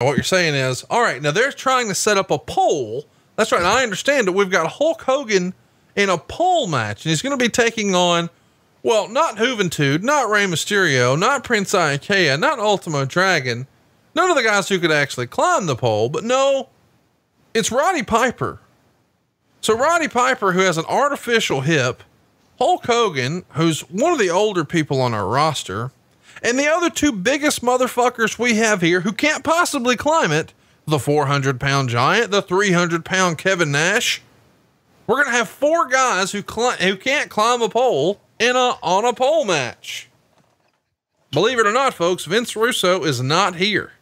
What you're saying is, all right, now they're trying to set up a poll. That's right. I understand that we've got Hulk Hogan in a poll match, and he's going to be taking on, well, not Juventud, not Rey Mysterio, not Prince Iaukea, not Ultimo Dragon. None of the guys who could actually climb the pole, but no, it's Roddy Piper. So Roddy Piper, who has an artificial hip, Hulk Hogan, who's one of the older people on our roster, and the other two biggest motherfuckers we have here who can't possibly climb it, the 400-pound giant, the 300-pound Kevin Nash. We're going to have four guys who can't climb a pole on a pole match. Believe it or not, folks, Vince Russo is not here.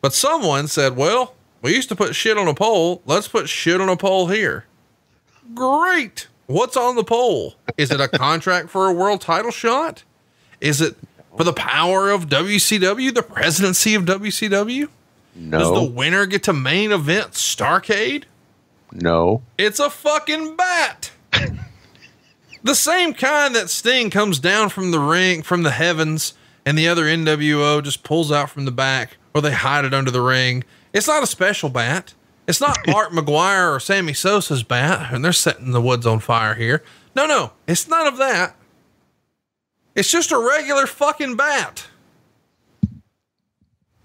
But someone said, well, we used to put shit on a pole. Let's put shit on a pole here. Great. What's on the pole? Is it a contract for a world title shot? Is it for the power of WCW, the presidency of WCW? No. Does the winner get to main event Starcade? No. It's a fucking bat. The same kind that Sting comes down from the ring, from the heavens, and the other NWO just pulls out from the back, or they hide it under the ring. It's not a special bat. It's not Art McGuire or Sammy Sosa's bat, and they're setting the woods on fire here. No, no, it's none of that. It's just a regular fucking bat.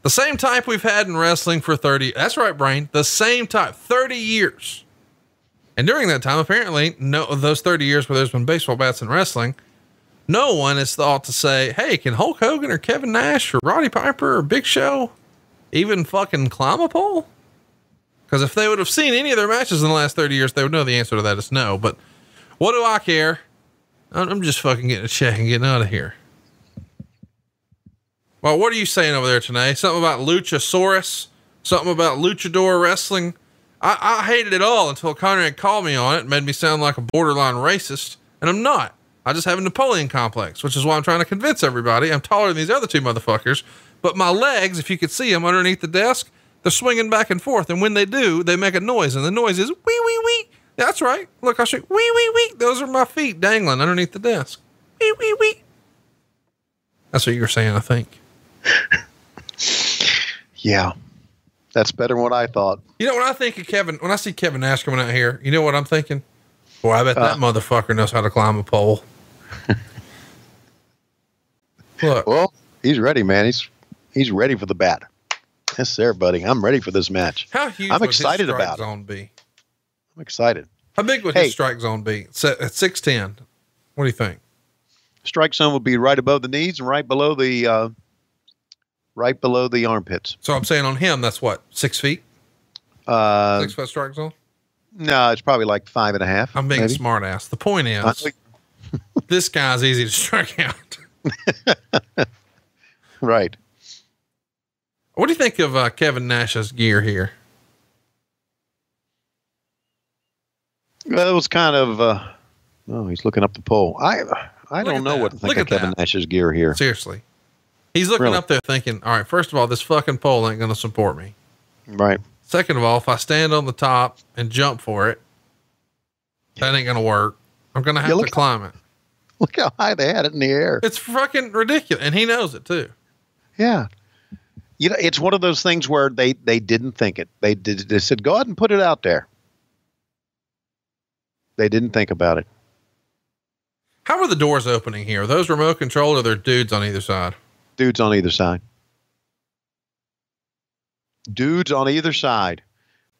The same type we've had in wrestling for 30. That's right, Brain. The same type, 30 years. And during that time, apparently no, those 30 years where there's been baseball bats and wrestling, no one has thought to say, hey, can Hulk Hogan or Kevin Nash or Roddy Piper or Big Show even fucking climb a pole? Cause if they would have seen any of their matches in the last 30 years, they would know the answer to that is no, but what do I care? I'm just fucking getting a check and getting out of here. Well, what are you saying over there today? Something about Luchasaurus, something about Luchador wrestling. I hated it all until Conrad called me on it and made me sound like a borderline racist. And I'm not, I just have a Napoleon complex, which is why I'm trying to convince everybody I'm taller than these other two motherfuckers, but my legs, if you could see them underneath the desk, they're swinging back and forth. And when they do, they make a noise and the noise is wee, wee, wee. That's right. Look, I should wee, wee, wee. Those are my feet dangling underneath the desk. Wee, wee, wee. That's what you were saying, I think. Yeah, that's better than what I thought. You know what I think of Kevin, when I see Kevin Nash coming out here, you know what I'm thinking? Boy, I bet that motherfucker knows how to climb a pole. Look, well, he's ready, man. He's ready for the bat. Yes, sir, buddy. I'm ready for this match. How huge I'm excited about zone B. I'm excited. How big would his strike zone be? At 6'10". What do you think? Strike zone would be right above the knees and right below the armpits. So I'm saying on him, that's what, 6 feet? 6 foot strike zone? No, it's probably like 5.5. I'm being smart ass. The point is, this guy's easy to strike out. Right. What do you think of Kevin Nash's gear here? That was kind of, oh, he's looking up the pole. I don't know what to think of Kevin Nash's gear here. Seriously. He's looking up there thinking, all right, first of all, this fucking pole ain't going to support me. Right. Second of all, if I stand on the top and jump for it, that ain't going to work. I'm going to have to climb it. Look how high they had it in the air. It's fucking ridiculous. And he knows it too. Yeah. You know, it's one of those things where they didn't think it. They said, go ahead and put it out there. They didn't think about it. How are the doors opening here? Are those remote control or are there dudes on either side? Dudes on either side. Dudes on either side.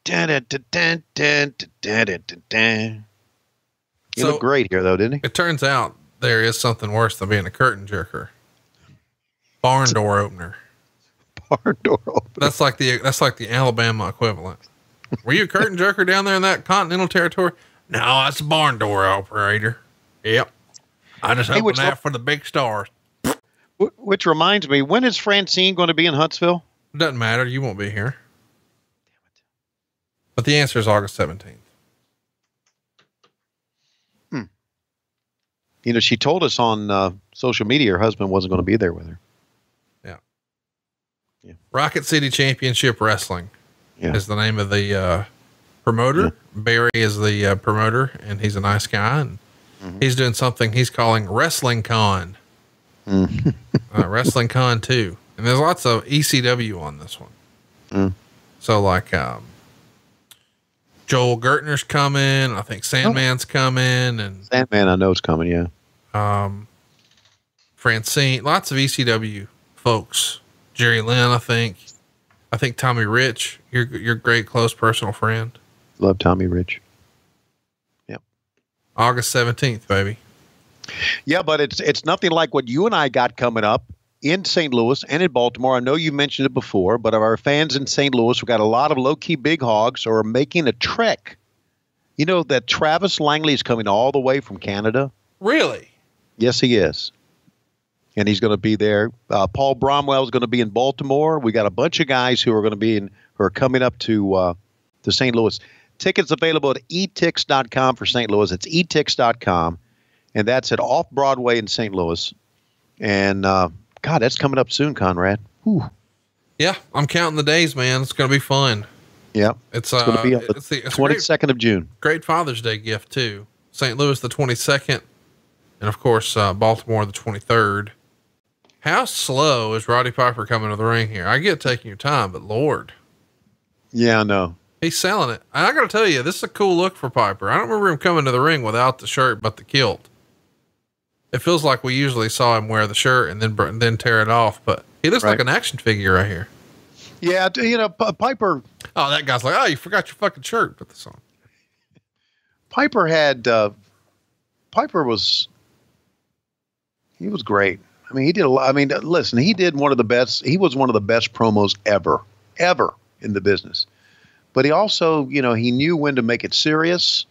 He looked great here, though, didn't he? It turns out there is something worse than being a curtain jerker. Barn door opener. Barn door opener. That's like the Alabama equivalent. Were you a curtain jerker down there in that continental territory? No, that's a barn door operator. Yep. I just open that for the big stars. Which reminds me, when is Francine going to be in Huntsville? Doesn't matter. You won't be here. But the answer is August 17th. Hmm. You know, she told us on social media, her husband wasn't going to be there with her. Yeah. Yeah. Rocket City Championship Wrestling is the name of the, promoter. Barry is the promoter, and he's a nice guy, and he's doing something he's calling Wrestling Con. Wrestling Con 2. And there's lots of ECW on this one. Mm. So like, Joel Gertner's coming. I think Sandman's coming, and Sandman, I know, is coming. Yeah. Francine, lots of ECW folks. Jerry Lynn, I think Tommy Rich, your great close personal friend. Love Tommy Rich. Yep. August 17th, baby. Yeah, but it's nothing like what you and I got coming up in St. Louis and in Baltimore. I know you mentioned it before, but of our fans in St. Louis, we've got a lot of low-key big hogs who are making a trek. You know that Travis Langley is coming all the way from Canada? Really? Yes, he is. And he's going to be there. Paul Bromwell is going to be in Baltimore. We got a bunch of guys who are going to be in, who are coming up to St. Louis. Tickets available at etix.com for St. Louis. It's etix.com. And that's at Off Broadway in St. Louis. And, God, that's coming up soon, Conrad. Whew. Yeah. I'm counting the days, man. It's going to be fun. Yeah. It's going to be the 22nd of June. Great Father's Day gift too. St. Louis, the 22nd. And of course, Baltimore, the 23rd. How slow is Roddy Piper coming to the ring here? I get taking your time, but Lord. Yeah, I know. He's selling it. And I got to tell you, this is a cool look for Piper. I don't remember him coming to the ring without the shirt, but the kilt. It feels like we usually saw him wear the shirt and then tear it off, but he looks like an action figure right here. Yeah, you know, Piper. Oh, that guy's like, oh, you forgot your fucking shirt. Put this on. Piper was great. I mean, he did a lot. I mean, listen, he did one of the best. He was one of the best promos ever in the business. But he also, you know, he knew when to make it serious.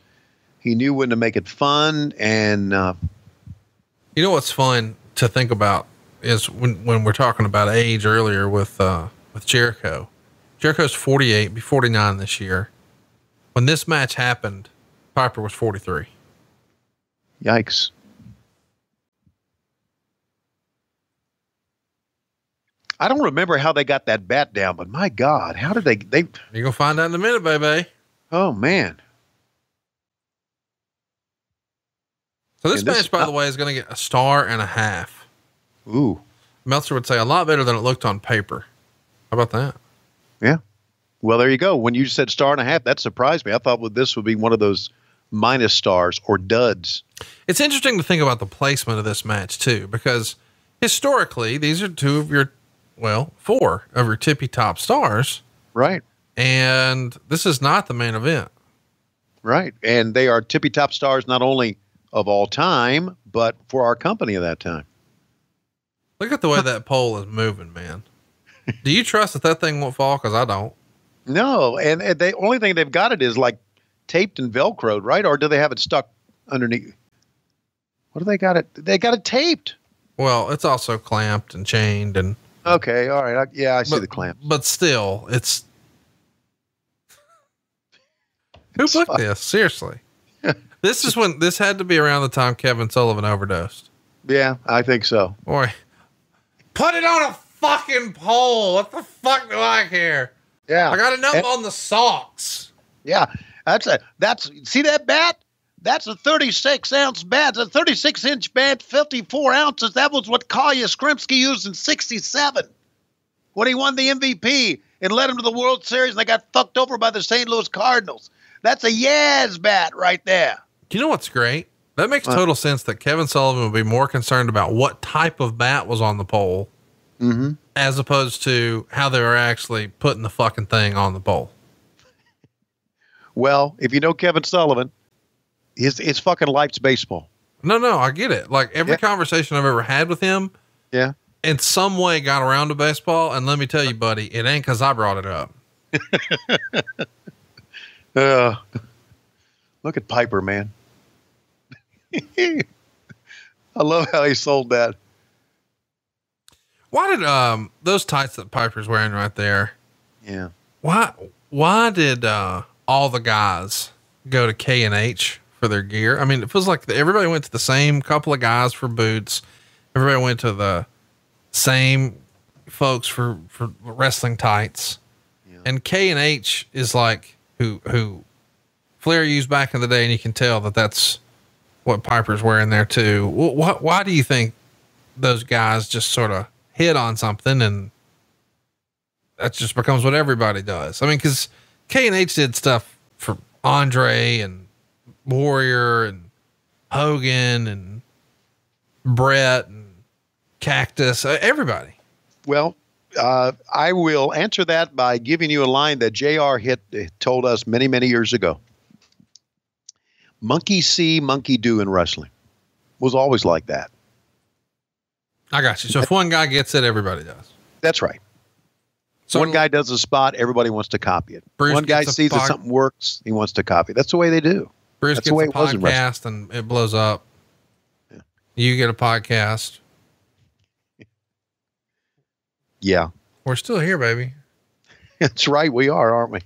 He knew when to make it fun. And, you know, what's fun to think about is when we're talking about age earlier with Jericho. Jericho's 48, be 49 this year. When this match happened, Piper was 43. Yikes. I don't remember how they got that bat down, but my God, how did they You're gonna find out in a minute, baby. Oh man. So this match, by the way, is gonna get 1.5 stars. Ooh. Meltzer would say a lot better than it looked on paper. How about that? Yeah. Well, there you go. When you said 1.5 stars, that surprised me. I thought this would be one of those minus stars or duds. It's interesting to think about the placement of this match too, because historically these are four of your tippy top stars. Right. And this is not the main event. Right. And they are tippy top stars, not only of all time, but for our company of that time. Look at the way that pole is moving, man. Do you trust that thing won't fall? 'Cause I don't. No. And the only thing they've got it is like taped and Velcroed, right? Or do they have it stuck underneath? What do they got it? They got it taped. Well, it's also clamped and chained and. Okay. All right. I see the clamp, but still it's who booked this? Seriously. This is when this had to be around the time Kevin Sullivan overdosed. Yeah, I think so. Boy, put it on a fucking pole. What the fuck do I care? Yeah. I got enough on the socks. Yeah. That's see that bat? That's a 36-ounce bat, a 36-inch bat, 54 ounces. That was what Kolya Skrimsky used in 1967 when he won the MVP and led him to the World Series, and they got fucked over by the St. Louis Cardinals. That's a Yaz bat right there. You know what's great? That makes total sense that Kevin Sullivan would be more concerned about what type of bat was on the pole as opposed to how they were actually putting the fucking thing on the pole. Well, if you know Kevin Sullivan, his fucking life's baseball. No, I get it. Like every conversation I've ever had with him in some way got around to baseball. And let me tell you, buddy, it ain't 'cause I brought it up. Look at Piper, man. I love how he sold that. Why did, those tights that Piper's wearing right there. Yeah. Why did, all the guys go to K&H for their gear? I mean, it feels like everybody went to the same couple of guys for boots. Everybody went to the same folks for wrestling tights. Yeah. And K&H is like who Flair used back in the day. And you can tell that that's what Piper's wearing there too. Why do you think those guys just sort of hit on something and that just becomes what everybody does. I mean, because K&H did stuff for Andre and Warrior and Hogan and Brett and Cactus, everybody. Well, I will answer that by giving you a line that JR told us many, many years ago. Monkey see, monkey do in wrestling. Was always like that. I got you. So if one guy gets it, everybody does. That's right. So one guy does a spot, everybody wants to copy it. One guy sees that something works, he wants to copy it. That's the way they do. Bruce gets a podcast and it blows up. Yeah. You get a podcast. Yeah. We're still here, baby. That's right. We are, aren't we?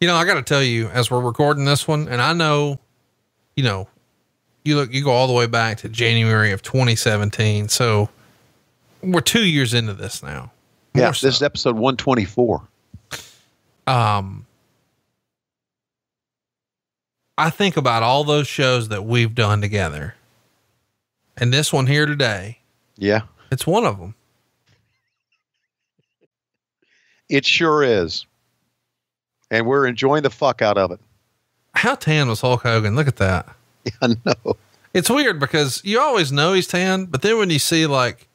You know, I got to tell you, as we're recording this one, and I know, you know, you go all the way back to January of 2017. So we're 2 years into this now. Yeah. This is episode 124. I think about all those shows that we've done together, and this one here today. Yeah. It's one of them. It sure is. And we're enjoying the fuck out of it. How tan was Hulk Hogan? Look at that. Yeah, I know. It's weird because you always know he's tan, but then when you see like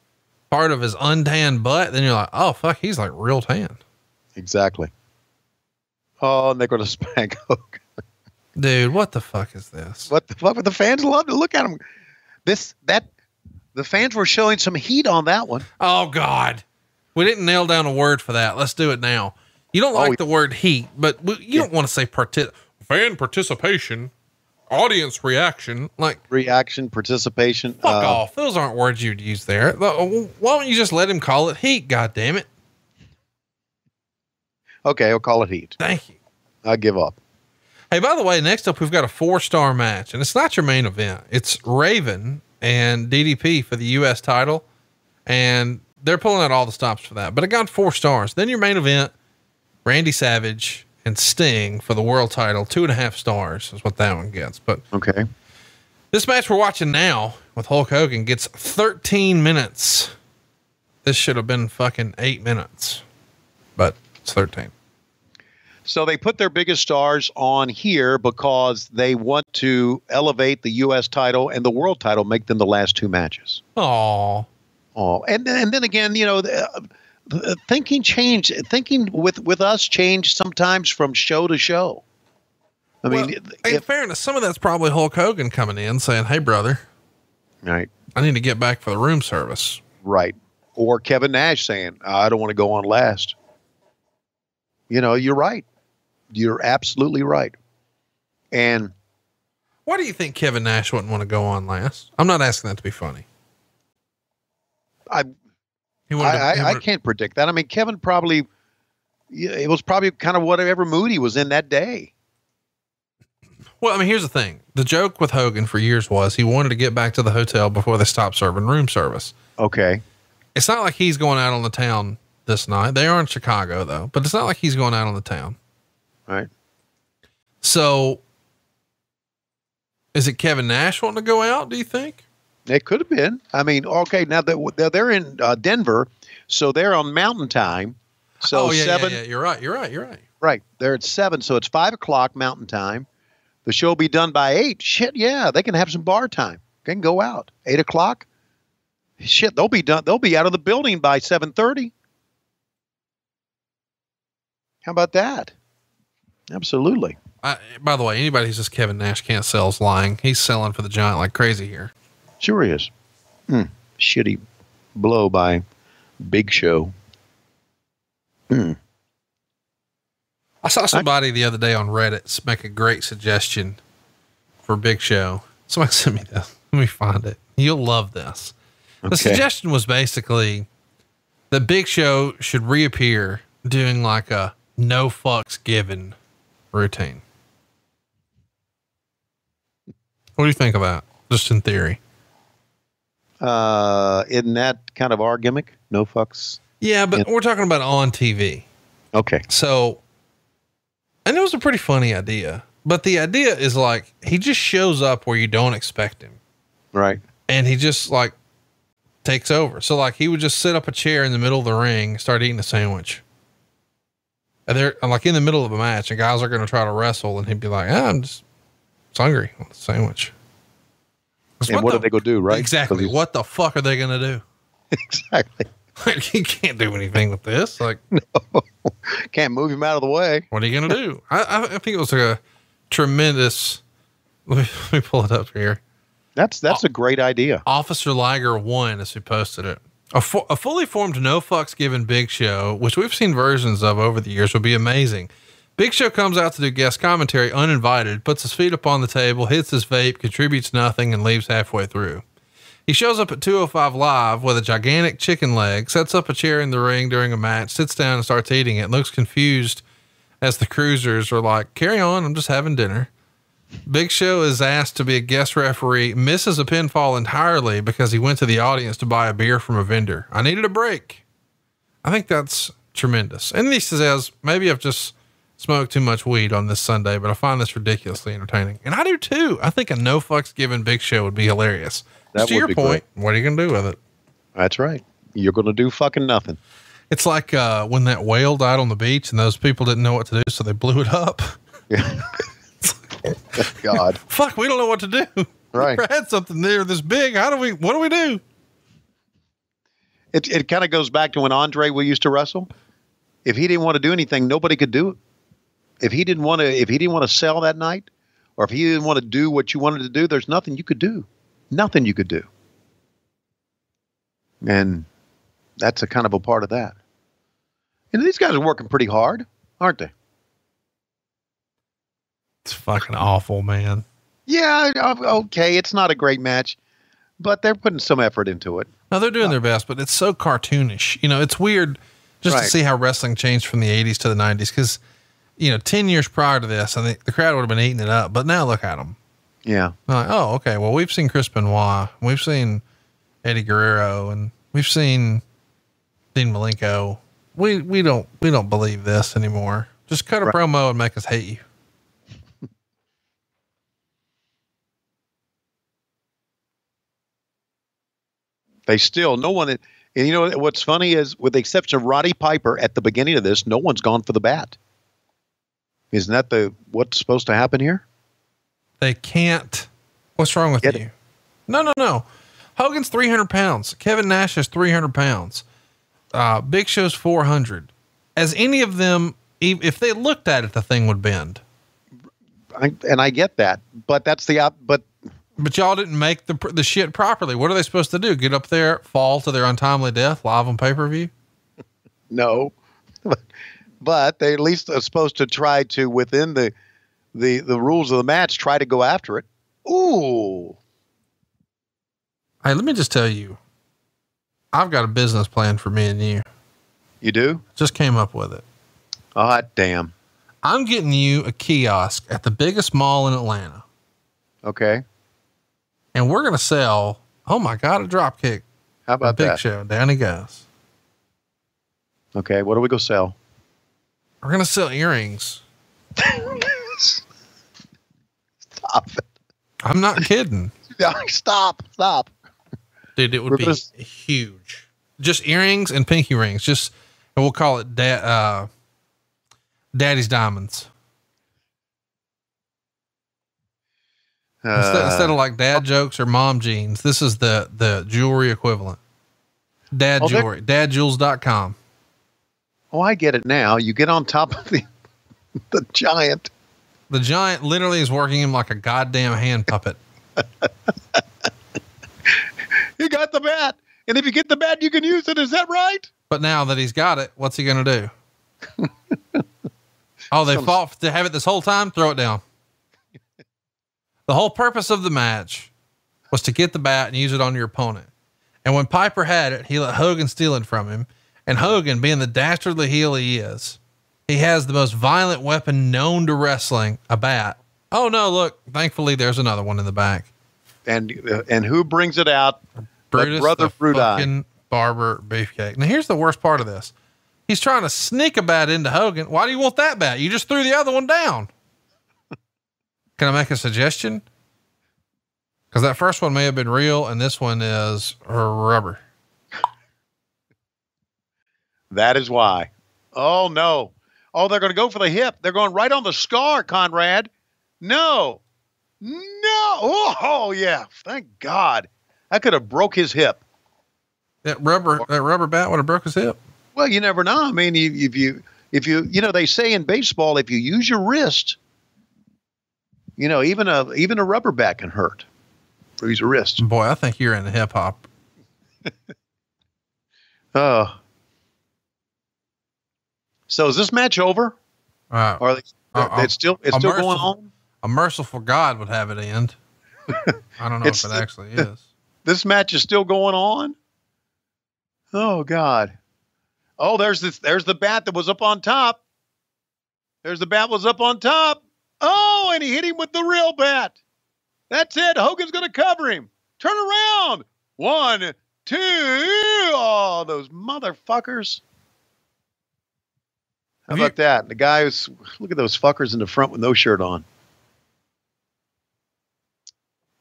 part of his untanned butt, then you're like, oh fuck, he's like real tan. Exactly. Oh, and they're going to spank Hogan. Dude, what the fuck is this? What the fuck? But the fans love to look at him. The fans were showing some heat on that one. Oh God. We didn't nail down a word for that. Let's do it now. You don't like the word heat, but you don't want to say fan participation, audience reaction, participation. Fuck off. Those aren't words you'd use there. Why don't you just let him call it heat? God damn it. Okay. I'll call it heat. Thank you. I give up. Hey, by the way, next up, we've got a 4-star match, and it's not your main event. It's Raven and DDP for the US title. And they're pulling out all the stops for that, but it got 4 stars. Then your main event, Randy Savage and Sting for the world title, 2.5 stars is what that one gets. But okay, this match we're watching now with Hulk Hogan gets 13 minutes. This should have been fucking 8 minutes, but it's 13. So they put their biggest stars on here because they want to elevate the US title and the world title, make them the last 2 matches. Aww. Oh, and then again, you know, thinking changed. Thinking with us changed sometimes from show to show. I mean, in fairness, some of that's probably Hulk Hogan coming in saying, "Hey, brother, right? I need to get back for the room service." Right. Or Kevin Nash saying, "I don't want to go on last." You know, you're right. You're absolutely right. And why do you think Kevin Nash wouldn't want to go on last? I'm not asking that to be funny. I can't predict that. I mean, Kevin probably, it was probably kind of whatever mood he was in that day. Well, I mean, here's the thing. The joke with Hogan for years was he wanted to get back to the hotel before they stopped serving room service. Okay. It's not like he's going out on the town this night. They are in Chicago though, but it's not like he's going out on the town. Right. So is it Kevin Nash wanting to go out, do you think? It could have been. I mean, okay, now that they're in Denver, so they're on Mountain Time. So oh, yeah, 7. Yeah, you're right. Right, they're at 7, so it's 5 o'clock Mountain Time. The show will be done by 8. Shit, yeah, they can have some bar time. They can go out 8 o'clock. Shit, they'll be done. They'll be out of the building by 7:30. How about that? Absolutely. By the way, anybody who says Kevin Nash can't sell is lying. He's selling for the giant like crazy here. Sure is. Shitty blow by Big Show. I saw somebody the other day on Reddit make a great suggestion for Big Show. Somebody sent me this. Let me find it. You'll love this. Okay. The suggestion was basically that Big Show should reappear doing like a no fucks given routine. What do you think of that? Just in theory. Isn't that kind of our gimmick? No fucks. Yeah, but we're talking about on TV. Okay. So, and it was a pretty funny idea, but the idea is like, he just shows up where you don't expect him. Right. And he just like takes over. So like he would just sit up a chair in the middle of the ring, start eating a sandwich. and they're like in the middle of a match and guys are going to try to wrestle, and he'd be like, oh, I'm just hungry. I want a sandwich. And what are they going to do, right? Exactly. What the fuck are they going to do? Exactly. Like, you can't do anything with this. Like, no. Can't move him out of the way. What are you going to do? I think it was a tremendous. Let me pull it up here. That's a great idea. Officer Liger won as he posted it. A fully formed, no fucks given Big Show, which we've seen versions of over the years, would be amazing. Big Show comes out to do guest commentary uninvited, puts his feet up on the table, hits his vape, contributes nothing, and leaves halfway through. He shows up at 205 Live with a gigantic chicken leg, sets up a chair in the ring during a match, sits down and starts eating it, looks confused as the cruisers are like, carry on, I'm just having dinner. Big Show is asked to be a guest referee, misses a pinfall entirely because he went to the audience to buy a beer from a vendor. I needed a break. I think that's tremendous. And he says, maybe I've just smoked too much weed on this Sunday, but I find this ridiculously entertaining. And I do too. I think a no fucks given Big Show would be hilarious. That to your point, great. What are you going to do with it? That's right. You're going to do fucking nothing. It's like when that whale died on the beach and those people didn't know what to do, so they blew it up. Yeah. God. Fuck, we don't know what to do. Right. We never had something there this big. What do we do? It kind of goes back to when Andre used to wrestle. If he didn't want to do anything, nobody could do it. If he didn't want to sell that night, or if he didn't want to do what you wanted to do, there's nothing you could do. Nothing you could do. And that's a kind of a part of that. And these guys are working pretty hard, aren't they? It's fucking awful, man. Yeah, okay, it's not a great match, but they're putting some effort into it. No, they're doing their best, but it's so cartoonish. You know, it's weird just to see how wrestling changed from the 80s to the 90s, because, you know, 10 years prior to this, I think the crowd would have been eating it up, but now look at them. Yeah. Like, oh, okay, well, we've seen Chris Benoit, we've seen Eddie Guerrero, and we've seen Dean Malenko. We don't believe this anymore. Just cut a promo and make us hate you. They still, no one, and you know what's funny is, with the exception of Roddy Piper at the beginning of this, no one's gone for the bat. Isn't that what's supposed to happen here? They can't. What's wrong with you? No. Hogan's 300 pounds. Kevin Nash is 300 pounds. Big Show's 400. As any of them, if they looked at it, the thing would bend. And I get that, but that's but y'all didn't make the shit properly. What are they supposed to do? Get up there, fall to their untimely death live on pay-per-view? No, but they at least are supposed to try to, within the rules of the match, try to go after it. Ooh. Hey, let me just tell you, I've got a business plan for me and you. You do? Just came up with it. Ah, damn. I'm getting you a kiosk at the biggest mall in Atlanta. Okay. And we're going to sell, oh my God, a drop kick. How about that? Big Show. Down he goes. Okay. What are we going to sell? We're going to sell earrings. Stop it. I'm not kidding. Stop. Dude, it would be huge. Just earrings and pinky rings. Just, and we'll call it Daddy's Diamonds. Instead of like dad jokes or mom jeans, this is the jewelry equivalent. Dad jewelry, dadjewels.com. Oh, I get it now. You get on top of the giant. The giant literally is working him like a goddamn hand puppet. You got the bat. And if you get the bat, you can use it. Is that right? But now that he's got it, what's he going to do? Oh, they fought to have it this whole time. Throw it down. The whole purpose of the match was to get the bat and use it on your opponent. And when Piper had it, he let Hogan steal it from him. And Hogan, being the dastardly heel he is, he has the most violent weapon known to wrestling, a bat. Oh no, look, thankfully there's another one in the back. And who brings it out? Brutus, brother Brudi. Barber Beefcake. Now here's the worst part of this. He's trying to sneak a bat into Hogan. Why do you want that bat? You just threw the other one down. Can I make a suggestion? Because that first one may have been real, and this one is rubber. That is why. Oh, no. Oh, they're going to go for the hip. They're going right on the scar, Conrad. No. No. Oh, yeah. Thank God. That could have broke his hip. That rubber bat would have broke his hip. Well, you never know. I mean, if you they say in baseball, if you use your wrist, you know, even a rubber bat can hurt. Bruise your wrist. Boy, I think you're into hip hop. So is this match over? Or it's still going on? A merciful God would have it end. I don't know if it actually is. This match is still going on. Oh God. Oh, there's the bat that was up on top. Oh, and he hit him with the real bat. That's it. Hogan's going to cover him. Turn around. 1, 2. Oh, those motherfuckers. How about that? The guy who's, look at those fuckers in the front with no shirt on.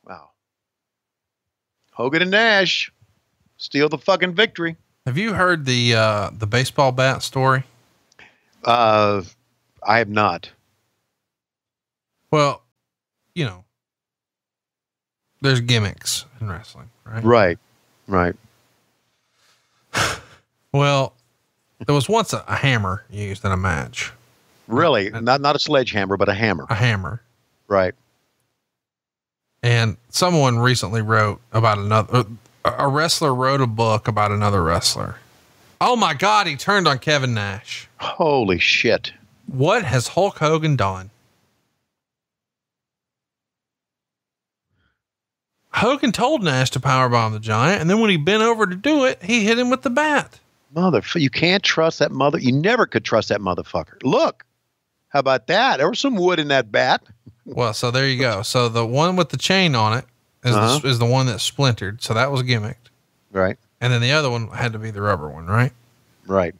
Wow. Hogan and Nash steal the fucking victory. Have you heard the baseball bat story? I have not. Well, you know, there's gimmicks in wrestling, right? Right. Well, there was once a hammer used in a match. Really? And not a sledgehammer, but a hammer. A hammer. Right. And someone recently wrote about another... A wrestler wrote a book about another wrestler. Oh my God, he turned on Kevin Nash. Holy shit. What has Hulk Hogan done? Hogan told Nash to powerbomb the Giant, and then when he bent over to do it, he hit him with the bat. You can't trust that mother. You never could trust that motherfucker. Look, how about that? There was some wood in that bat. Well, so there you go. So the one with the chain on it is the one that splintered. So that was gimmicked. Right. And then the other one had to be the rubber one, right? Right.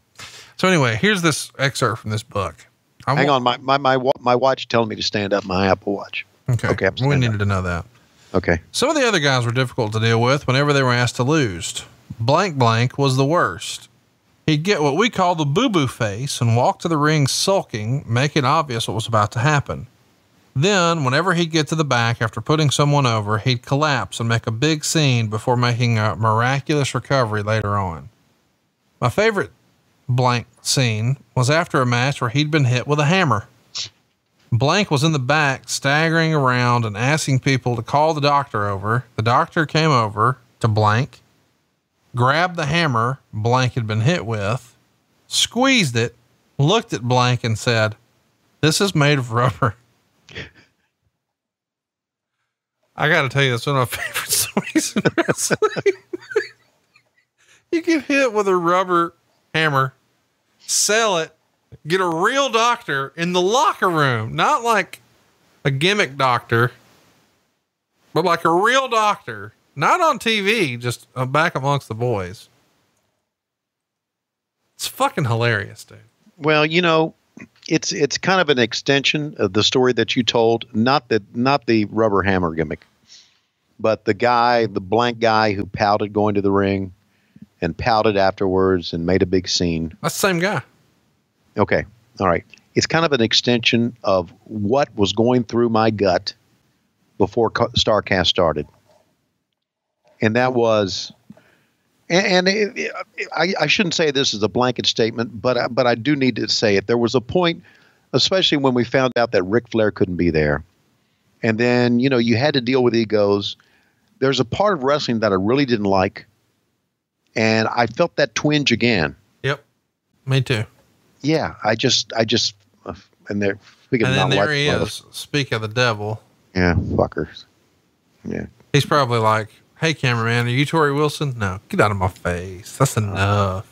So anyway, here's this excerpt from this book. Hang on. My watch telling me to stand up, my Apple Watch. Okay. We needed to know that. Okay. Some of the other guys were difficult to deal with whenever they were asked to lose. Blank blank was the worst. He'd get what we call the boo-boo face and walk to the ring sulking, making obvious what was about to happen. Then, whenever he'd get to the back after putting someone over, he'd collapse and make a big scene before making a miraculous recovery later on. My favorite blank scene was after a match where he'd been hit with a hammer. Blank was in the back, staggering around and asking people to call the doctor over. The doctor came over to Blank, grabbed the hammer Blank had been hit with, squeezed it, looked at Blank and said, "This is made of rubber." I got to tell you, that's one of my favorite stories in wrestling. You get hit with a rubber hammer, sell it, get a real doctor in the locker room, not like a gimmick doctor, but like a real doctor, not on TV, just back amongst the boys. It's fucking hilarious, dude. Well, you know, it's kind of an extension of the story that you told, not the rubber hammer gimmick, but the blank guy who pouted going to the ring and pouted afterwards and made a big scene. That's the same guy. Okay. All right. It's kind of an extension of what was going through my gut before Starcast started. And that was, I shouldn't say this is a blanket statement, but I do need to say it. There was a point, especially when we found out that Ric Flair couldn't be there. And then, you know, you had to deal with egos. There's a part of wrestling that I really didn't like. And I felt that twinge again. Yep. Me too. Yeah. I just, and there, we can not there he is. Speak of the devil. Yeah. Fuckers. Yeah. He's probably like, "Hey, cameraman, are you Tori Wilson?" "No." "Get out of my face. That's enough."